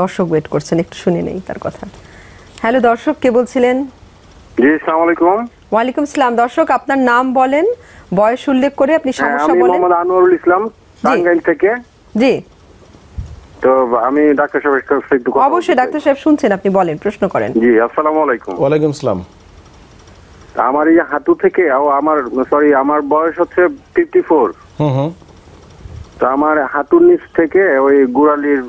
দর্শক ওয়েট করছেন, একটু শুনে নেই তার কথা। হ্যালো দর্শক, কে বলছিলেন? জি, আসসালামু আলাইকুম। ওয়া আলাইকুম সালাম। দর্শক, আপনার নাম বলেন, বয়স উল্লেখ করে আপনি সমস্যা বলেন। আমি মোহাম্মদ আনোয়ারুল ইসলাম, টাঙ্গাইল থেকে। জি, তো আমি ডাক্তার সাহেবের কাছে একটু কথা। অবশ্যই ডাক্তার সাহেব শুনছেন, আপনি বলেন, প্রশ্ন করেন। জি, আসসালামু আলাইকুম। ওয়া আলাইকুম সালাম। আমার এই হাঁটু থেকে, আমার বয়স হচ্ছে 54। তো আমার হাঁটুর নিচ থেকে ওই গোড়ালির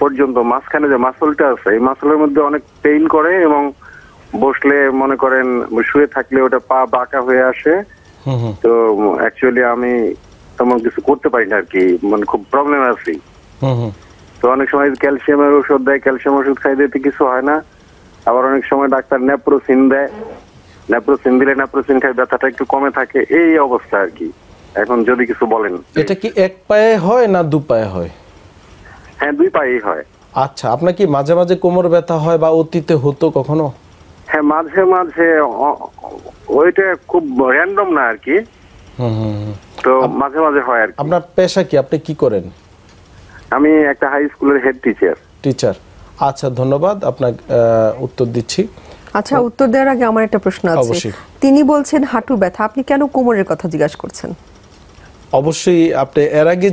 পর্যন্ত মাঝখানে যে মাসলটা আছে, এই মাসলের মধ্যে অনেক পেইন করে, এবং বসলে মনে করেন শুয়ে থাকলে ওটা পা বাঁকা হয়ে আসে। তো অ্যাকচুয়ালি আমি তেমন কিছু করতে পারি না আর কি, মানে খুব প্রবলেম আছে। তো অনেক সময় ক্যালসিয়ামের ওষুধ দেয়, ক্যালসিয়াম ওষুধ খাই দিতে কিছু হয় না। আবার অনেক সময় ডাক্তার ন্যাপ্রোসিন দেয়, ন্যাপ্রোসিন দিলে ন্যাপ্রোসিন খাই, ব্যথাটা একটু কমে থাকে। এই অবস্থা আর কি। এখন যদি কিছু বলেন, এটা কি এক পায়ে হয় না দু পায়ে হয়? হ্যাঁ, দুই পায়েই হয়। আচ্ছা, আপনার কি মাঝে মাঝে কোমর ব্যথা হয় বা অতীতে হতো কখনো? হ্যাঁ, মাঝে মাঝে, ওইটা খুব র্যান্ডম না আর কি, তো মাঝে মাঝে হয় আর কি। আপনার পেশা কি, আপনি কি করেন? আমি একটা হাই স্কুলের হেড টিচার। আচ্ছা, ধন্যবাদ, আপনাকে উত্তর দিচ্ছি। আচ্ছা, উত্তর দেওয়ার আগে আমার একটা প্রশ্ন আছে। তিনি বলছেন হাঁটু ব্যথা, আপনি কেন কোমরের কথা জিজ্ঞাসা করছেন? অবশ্যই, আপনি এর আগে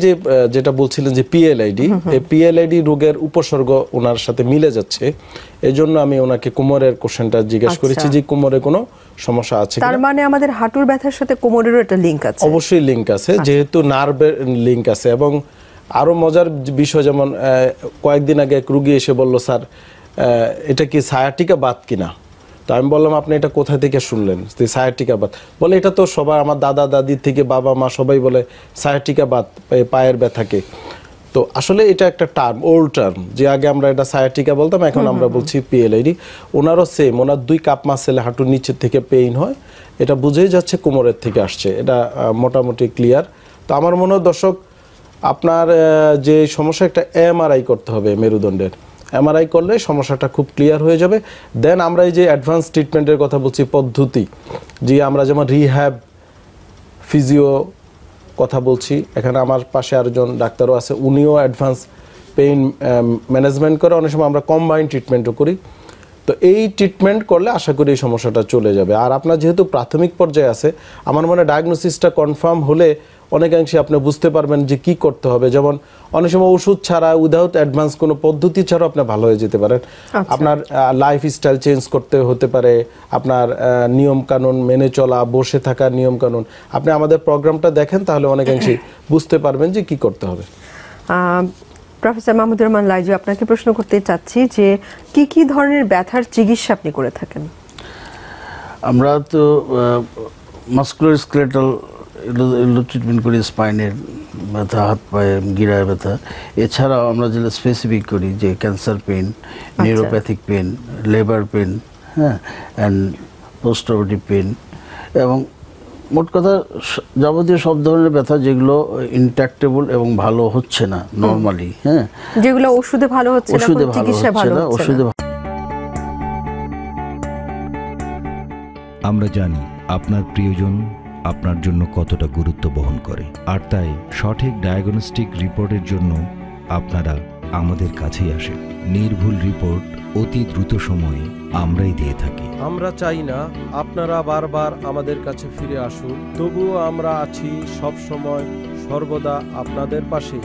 যেটা বলছিলেন যে পিএলআইডি, এই পিএলআইডি রোগের উপসর্গ ওনার সাথে মিলে যাচ্ছে, এজন্য আমি ওনাকে কোমরের কোশ্চেনটা জিজ্ঞাসা করেছি যে কোমরে কোনো সমস্যা আছে কিনা। তার মানে আমাদের হাঁটুর ব্যথার সাথে কোমরেরও একটা লিংক আছে। অবশ্যই লিংক আছে, যেহেতু নার্ভের লিংক আছে। এবং আরো মজার বিষয়, যেমন কয়েকদিন আগে এক রোগী এসে বলল, স্যার এটা কি সায়াটিকা বাত কিনা? তো আমি বললাম, আপনি এটা কোথা থেকে শুনলেন? সায়াটিকা বাত। বলে এটা তো সবাই, আমার দাদা দাদি থেকে বাবা মা সবাই বলে সায়াটিকা বাত, পায়ের ব্যথাকে। তো আসলে এটা একটা টার্ম, ওল্ড টার্ম, যে আগে আমরা এটা সায়াটিকা বলতাম, এখন আমরা বলছি পিএলআইডি। ওনারও সেম, ওনার দুই কাপ মাসেলে হাঁটুর নিচের থেকে পেইন হয়, এটা বুঝেই যাচ্ছে কোমরের থেকে আসছে। এটা মোটামুটি ক্লিয়ার। তো আমার মনে হয় দর্শক, আপনার যে সমস্যা, একটা এমআরআই করতে হবে মেরুদণ্ডের। এমআরআই করলে সমস্যাটা খুব ক্লিয়ার হয়ে যাবে। দেন আমরা এই যে অ্যাডভান্স ট্রিটমেন্টের কথা বলছি, পদ্ধতি, যে আমরা যেমন রিহ্যাব, ফিজিও কথা বলছি, এখানে আমার পাশে আরেকজন ডাক্তারও আছে, উনিও অ্যাডভান্স পেইন ম্যানেজমেন্ট করে। অনেক সময় আমরা কম্বাইন ট্রিটমেন্টও করি। তো এই ট্রিটমেন্ট করলে আশা করি এই সমস্যাটা চলে যাবে। আর আপনার যেহেতু প্রাথমিক পর্যায়ে আছে, আমার মনে ডায়াগনোসিসটা কনফার্ম হলে অনেকাংশে আপনি বুঝতে পারবেন যে কি করতে হবে। যেমন অনেক সময় ওষুধ ছাড়া, উইদাউট অ্যাডভান্স কোনো পদ্ধতি ছাড়াও আপনি ভালো হয়ে যেতে পারেন। আপনার লাইফস্টাইল চেঞ্জ করতে হতে পারে, আপনার নিয়মকানুন মেনে চলা, বসে থাকা নিয়মকানুন। আপনি আমাদের প্রোগ্রামটা দেখেন, তাহলে অনেকাংশে বুঝতে পারবেন যে কি করতে হবে। প্রফেসর মাহমুদুর রহমান লাইজু, আপনাকে প্রশ্ন করতে চাচ্ছি যে কি কি ধরনের ব্যথার চিকিৎসা আপনি করে থাকেন? আমরা তো মাস্কুলোস্কেলেটাল এগুলো ট্রিটমেন্ট করি, স্পাইনের ব্যথা, হাত পায়ে গিরায় ব্যথা। এছাড়াও আমরা যেটা স্পেসিফিক করি, যে cancer pain, neuropathic pain, labour pain, হ্যাঁ, অ্যান্ড পোস্ট অপারেটিভ পেন, এবং মোট কথা যাবতীয় সব ধরনের ব্যথা যেগুলো ইনট্যাক্টেবল এবং ভালো হচ্ছে না নর্মালি, হ্যাঁ, যেগুলো ওষুধে ভালো হচ্ছে না, চিকিৎসা ভালো হচ্ছে না। আমরা জানি আপনার প্রিয়জন আপনার জন্য কতটা গুরুত্ব বহন করে, আর তাই সঠিক ডায়াগনস্টিক রিপোর্টের জন্য আপনারা আমাদের কাছেই আসেন। নির্ভুল রিপোর্ট অতি দ্রুত সময়ে আমরাই দিয়ে থাকি। আমরা চাই না আপনারা বারবার আমাদের কাছে ফিরে আসুন, তবুও আমরা আছি সব সময় সর্বদা আপনাদের পাশে।